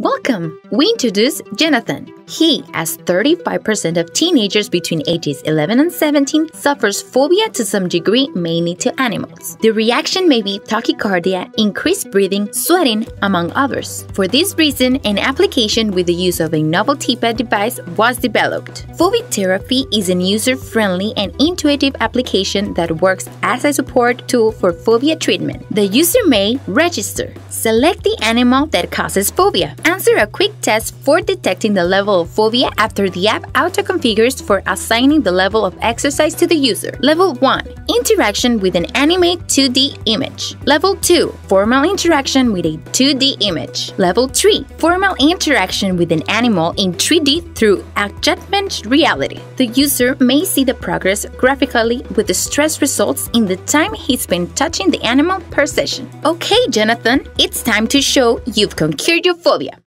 Welcome! We introduce Jonathan. He, as 35% of teenagers between ages 11 and 17, suffers phobia to some degree, mainly to animals. The reaction may be tachycardia, increased breathing, sweating, among others. For this reason, an application with the use of a novel TPAD device was developed. Phobia therapy is an user-friendly and intuitive application that works as a support tool for phobia treatment. The user may register, select the animal that causes phobia, answer a quick test for detecting the level of phobia after the app auto-configures for assigning the level of exercise to the user. Level 1. Interaction with an animate 2D image. Level 2. Formal interaction with a 2D image. Level 3. Formal interaction with an animal in 3D through augmented reality. The user may see the progress graphically with the stress results in the time he spent touching the animal per session. Okay, Jonathan, it's time to show you've conquered your phobia.